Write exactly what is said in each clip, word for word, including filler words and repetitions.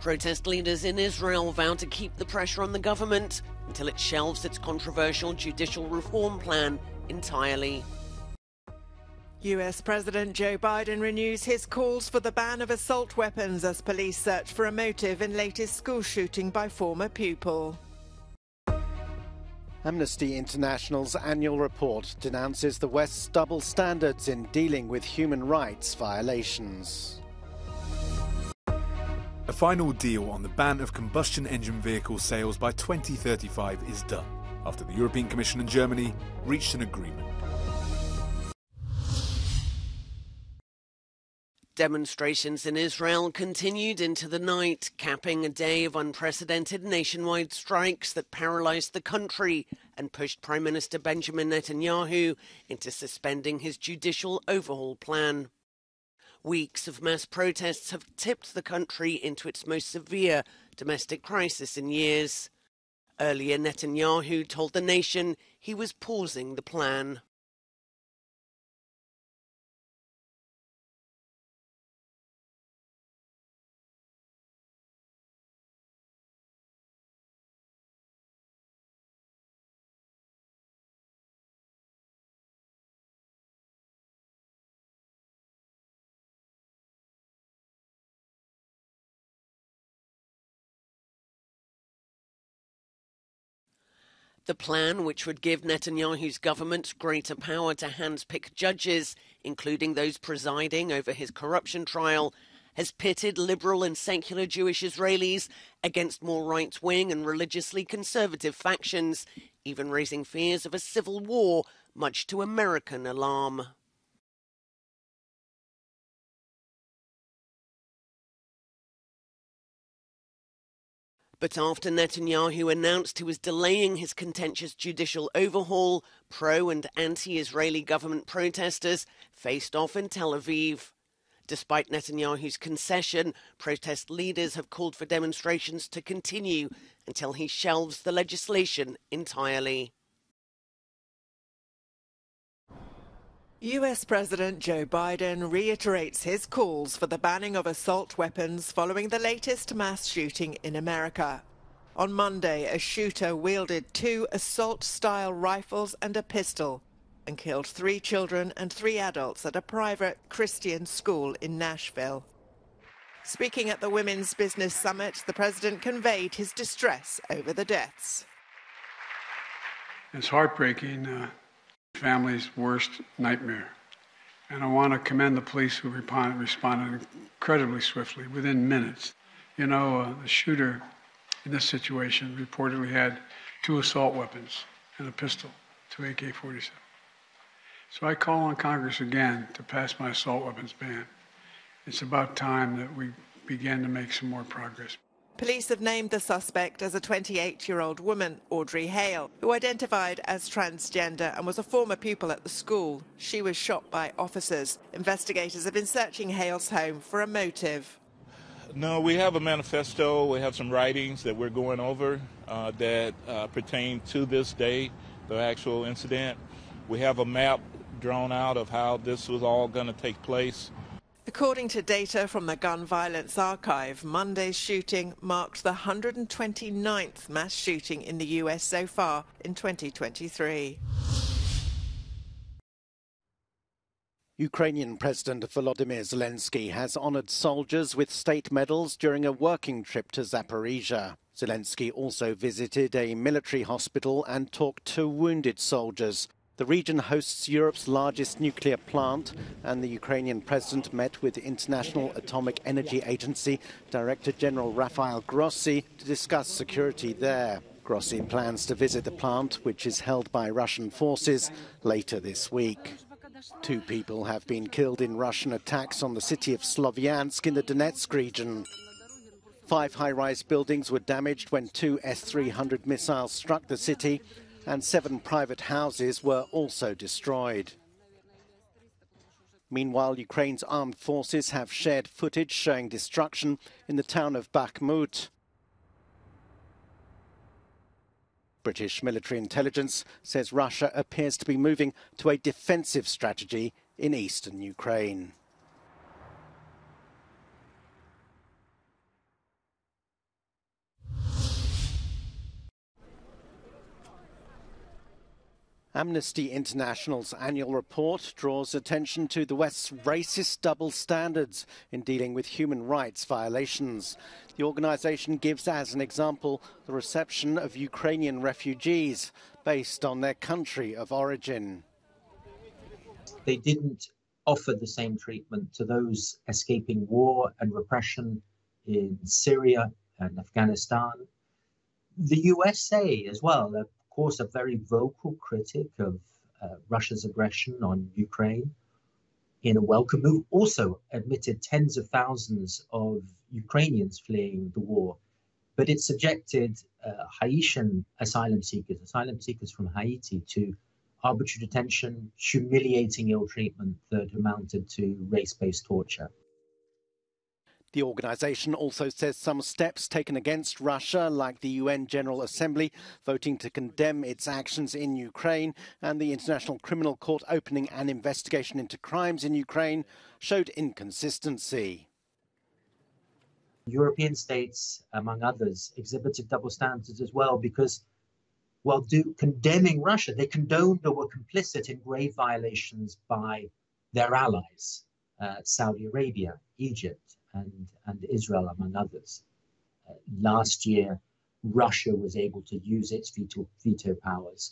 Protest leaders in Israel vow to keep the pressure on the government until it shelves its controversial judicial reform plan entirely. U S President Joe Biden renews his calls for the ban of assault weapons as police search for a motive in latest school shooting by former pupil. Amnesty International's annual report denounces the West's double standards in dealing with human rights violations. A final deal on the ban of combustion engine vehicle sales by twenty thirty-five is done, after the European Commission and Germany reached an agreement. Demonstrations in Israel continued into the night, capping a day of unprecedented nationwide strikes that paralyzed the country and pushed Prime Minister Benjamin Netanyahu into suspending his judicial overhaul plan. Weeks of mass protests have tipped the country into its most severe domestic crisis in years. Earlier, Netanyahu told the nation he was pausing the plan. The plan, which would give Netanyahu's government greater power to handpick judges, including those presiding over his corruption trial, has pitted liberal and secular Jewish Israelis against more right-wing and religiously conservative factions, even raising fears of a civil war, much to American alarm. But after Netanyahu announced he was delaying his contentious judicial overhaul, pro- and anti-Israeli government protesters faced off in Tel Aviv. Despite Netanyahu's concession, protest leaders have called for demonstrations to continue until he shelves the legislation entirely. U S President Joe Biden reiterates his calls for the banning of assault weapons following the latest mass shooting in America. On Monday, a shooter wielded two assault-style rifles and a pistol and killed three children and three adults at a private Christian school in Nashville. Speaking at the Women's Business Summit, the president conveyed his distress over the deaths. It's heartbreaking. Uh... Family's worst nightmare. And I want to commend the police who responded incredibly swiftly, within minutes. You know, uh, the shooter in this situation reportedly had two assault weapons and a pistol, two A K forty-sevens. So I call on Congress again to pass my assault weapons ban. It's about time that we began to make some more progress. Police have named the suspect as a twenty-eight-year-old woman, Audrey Hale, who identified as transgender and was a former pupil at the school. She was shot by officers. Investigators have been searching Hale's home for a motive. No, we have a manifesto. We have some writings that we're going over uh, that uh, pertain to this day, the actual incident. We have a map drawn out of how this was all going to take place. According to data from the Gun Violence Archive, Monday's shooting marked the one hundred twenty-ninth mass shooting in the U S so far in twenty twenty-three. Ukrainian President Volodymyr Zelensky has honoured soldiers with state medals during a working trip to Zaporizhia. Zelensky also visited a military hospital and talked to wounded soldiers. The region hosts Europe's largest nuclear plant, and the Ukrainian president met with International Atomic Energy Agency Director General Rafael Grossi to discuss security there. Grossi plans to visit the plant, which is held by Russian forces, later this week. Two people have been killed in Russian attacks on the city of Sloviansk in the Donetsk region. Five high-rise buildings were damaged when two S three hundred missiles struck the city, and seven private houses were also destroyed. Meanwhile, Ukraine's armed forces have shared footage showing destruction in the town of Bakhmut. British military intelligence says Russia appears to be moving to a defensive strategy in eastern Ukraine. Amnesty International's annual report draws attention to the West's racist double standards in dealing with human rights violations. The organization gives as an example the reception of Ukrainian refugees based on their country of origin. They didn't offer the same treatment to those escaping war and repression in Syria and Afghanistan. The U S A as well, of course, a very vocal critic of uh, Russia's aggression on Ukraine, in a welcome move, also admitted tens of thousands of Ukrainians fleeing the war. But it subjected uh, Haitian asylum seekers, asylum seekers from Haiti, to arbitrary detention, humiliating ill treatment that amounted to race-based torture. The organisation also says some steps taken against Russia, like the U N General Assembly voting to condemn its actions in Ukraine and the International Criminal Court opening an investigation into crimes in Ukraine, showed inconsistency. European states, among others, exhibited double standards as well because, while do, condemning Russia, they condoned or were complicit in grave violations by their allies, uh, Saudi Arabia, Egypt, And, and Israel, among others. Uh, last year, Russia was able to use its veto, veto powers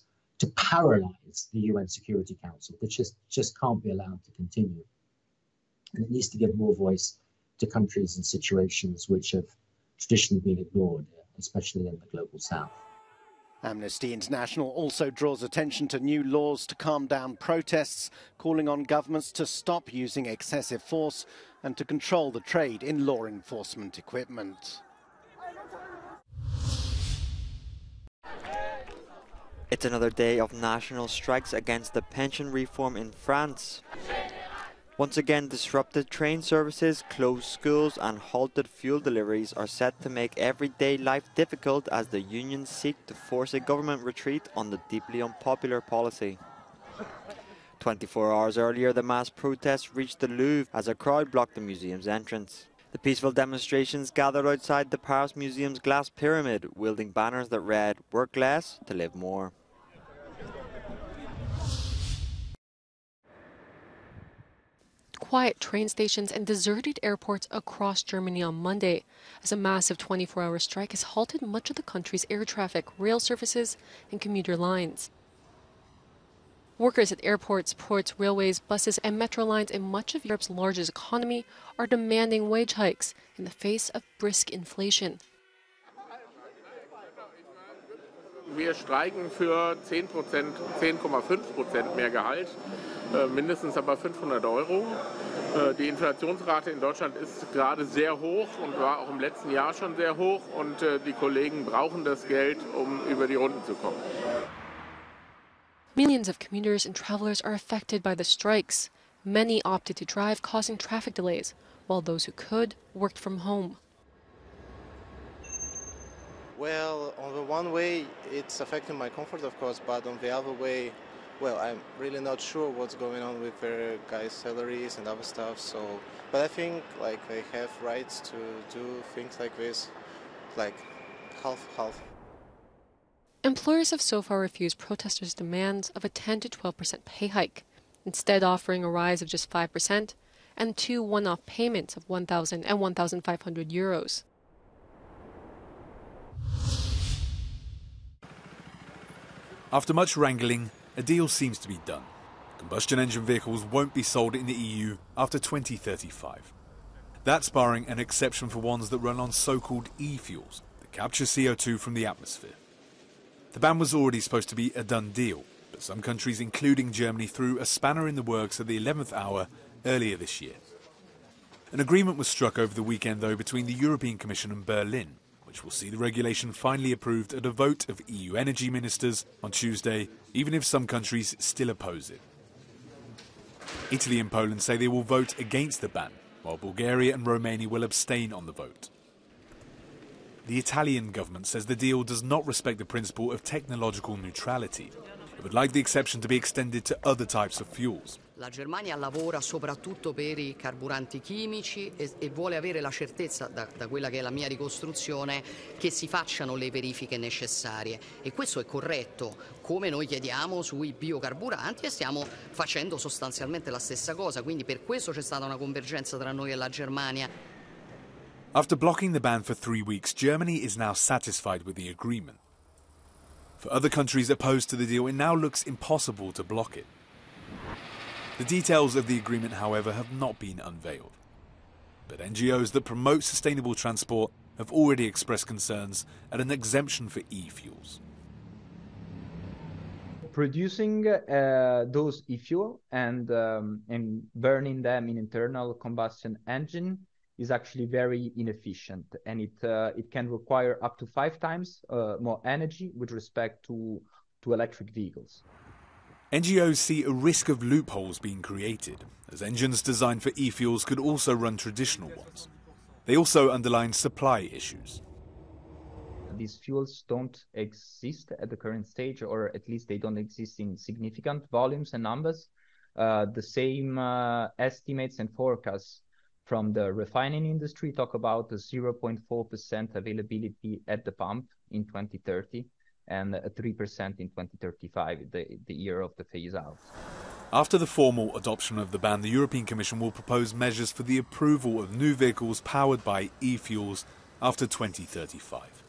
to paralyze the U N Security Council, which just, just can't be allowed to continue. And it needs to give more voice to countries and situations which have traditionally been ignored, especially in the global south. Amnesty International also draws attention to new laws to calm down protests, calling on governments to stop using excessive force and to control the trade in law enforcement equipment. It's another day of national strikes against the pension reform in France. Once again, disrupted train services, closed schools and halted fuel deliveries are set to make everyday life difficult as the unions seek to force a government retreat on the deeply unpopular policy. twenty-four hours earlier, the mass protests reached the Louvre as a crowd blocked the museum's entrance. The peaceful demonstrations gathered outside the Paris Museum's glass pyramid, wielding banners that read, "Work less to live more." Quiet train stations and deserted airports across Germany on Monday, as a massive twenty-four hour strike has halted much of the country's air traffic, rail services and commuter lines. Workers at airports, ports, railways, buses and metro lines in much of Europe's largest economy are demanding wage hikes in the face of brisk inflation. Wir streiken für zehn Prozent, zehn Komma fünf Prozent mehr Gehalt, mindestens aber fünfhundert Euro. Die Inflationsrate in Deutschland ist gerade sehr hoch und war auch im letzten Jahr schon sehr hoch. Und die Kollegen brauchen das Geld, um über die Runden zu kommen. Millions of commuters and travelers are affected by the strikes. Many opted to drive, causing traffic delays, while those who could worked from home. Well, on the one way, it's affecting my comfort, of course, but on the other way, well, I'm really not sure what's going on with their guys' salaries and other stuff, so... But I think, like, they have rights to do things like this, like, half-half. Employers have so far refused protesters' demands of a ten to twelve percent pay hike, instead offering a rise of just five percent and two one-off payments of one thousand and one thousand five hundred euros. After much wrangling, a deal seems to be done. Combustion engine vehicles won't be sold in the E U after twenty thirty-five. That's barring an exception for ones that run on so-called e-fuels that capture C O two from the atmosphere. The ban was already supposed to be a done deal, but some countries, including Germany, threw a spanner in the works at the eleventh hour earlier this year. An agreement was struck over the weekend, though, between the European Commission and Berlin, which will see the regulation finally approved at a vote of E U energy ministers on Tuesday, even if some countries still oppose it. Italy and Poland say they will vote against the ban, while Bulgaria and Romania will abstain on the vote. The Italian government says the deal does not respect the principle of technological neutrality. It would like the exception to be extended to other types of fuels, La Germania lavora soprattutto per I carburanti chimici e, e vuole avere la certezza, da, da quella che è la mia ricostruzione, che si facciano le verifiche necessarie. E questo è corretto, come noi chiediamo sui biocarburanti e stiamo facendo sostanzialmente la stessa cosa. Quindi per questo c'è stata una convergenza tra noi e la Germania. After blocking the ban for three weeks, Germany is now satisfied with the agreement. For other countries opposed to the deal, it now looks impossible to block it. The details of the agreement, however, have not been unveiled. But N G Os that promote sustainable transport have already expressed concerns at an exemption for e-fuels. Producing uh, those e-fuel and, um, and burning them in internal combustion engine is actually very inefficient, and it, uh, it can require up to five times uh, more energy with respect to, to electric vehicles. N G Os see a risk of loopholes being created, as engines designed for e-fuels could also run traditional ones. They also underline supply issues. These fuels don't exist at the current stage, or at least they don't exist in significant volumes and numbers. Uh, the same uh, estimates and forecasts from the refining industry talk about a zero point four percent availability at the pump in twenty thirty. And three percent in twenty thirty-five, the, the year of the phase-out. After the formal adoption of the ban, the European Commission will propose measures for the approval of new vehicles powered by e-fuels after twenty thirty-five.